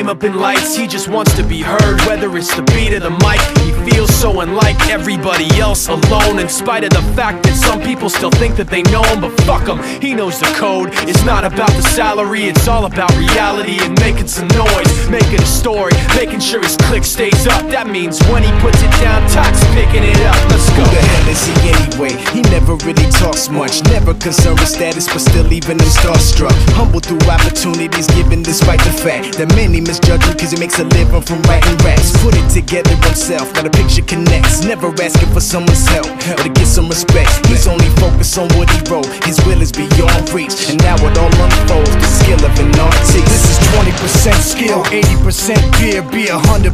name up in lights, he just wants to be heard. Whether it's the beat or the mic, he feels so unlike everybody else alone. In spite of the fact that some people still think that they know him, but fuck him, he knows the code. It's not about the salary, it's all about reality and making some noise, making a story, making sure his click stays up. That means when he puts it down, Tox picking it up. Let's go. Who the hell is he anyway? He never really talks much, never concerned with status, but still leaving him starstruck. Humble through opportunities given despite the fact that many misjudge him cause he makes a living from writing raps. Put it together himself, got a picture connects, never asking for someone's help or to get some respect. He's only focused on what he wrote, his will is beyond reach, and now it all unfolds, the skill of an artist. This is 20% skill, 80% fear, be 100%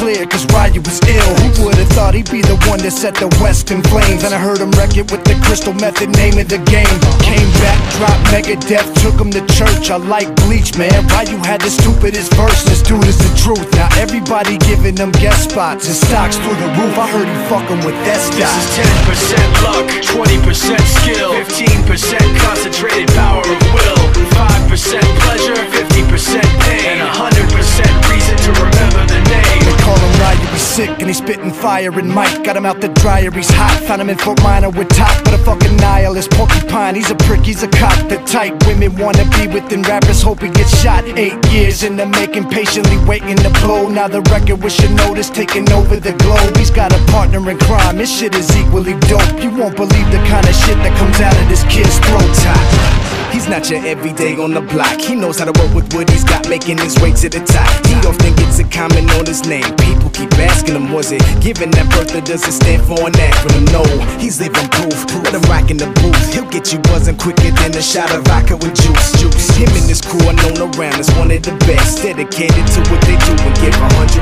clear, cause Ryu was ill. Who would've thought he'd be the one that set the West in flames? And I heard him wreck it with the Crystal Method, name of the game. Came back, dropped Megadeth, took him to church. I like Bleach, man, Ryu had the stupidest verse. This dude is the truth, now everybody giving him guest spots and stocks through the roof. I heard he fucking with that stock. This is 10% luck, 20% skill, 15% concentrated power of will, 5% pleasure, 50% pain, and 100% reason to remember the name. They call him Ryu, he's sick and he's spitting fire and Mike. Got him out the dryer, he's hot. Found him in Fort Minor with Top, but a fucking nihilist porcupine. He's a prick, he's a cop, the type women wanna be within rappers. Hope he gets shot. 8 years in the making, patiently waiting to blow. Now the record with Shinoda's taking over the globe. He's got a partner in crime, his shit is equally dope. You won't believe the kind of shit that comes out of this kid's throat. Top, he's not your everyday on the block. He knows how to work with what he's got, making his way to the top. He often gets a comment on his name. People keep asking him, was it giving that birth or does it stand for an acronym? No, he's living proof. Let him rock in the booth. He'll get you buzzing quicker than a shot of vodka with juice. Him and his crew are known around as one of the best, dedicated to what they do and give 100%.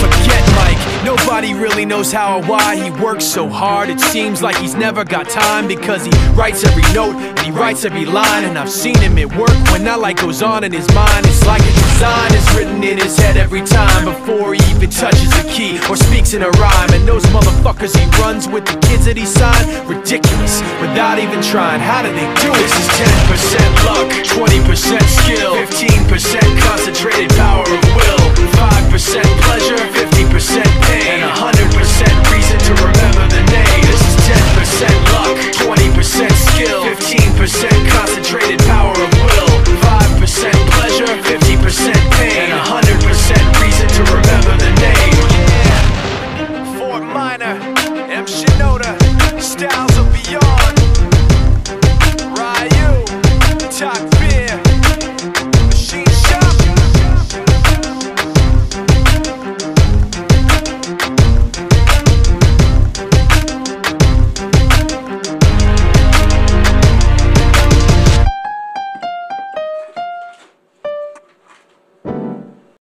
Forget Mike, nobody really knows how or why he works so hard. It seems like he's never got time, because he writes every note and he writes every line. And I've seen him at work when that light goes on in his mind. It's like a design is written in his head every time before he even touches a key or speaks in a rhyme. And those motherfuckers he runs with, the kids that he signed, ridiculous, without even trying. How do they do it? This is 10% luck, 20% skill, 15% concentrated power of will, 5% pleasure, 50% pain, and 100% reason to remember the name.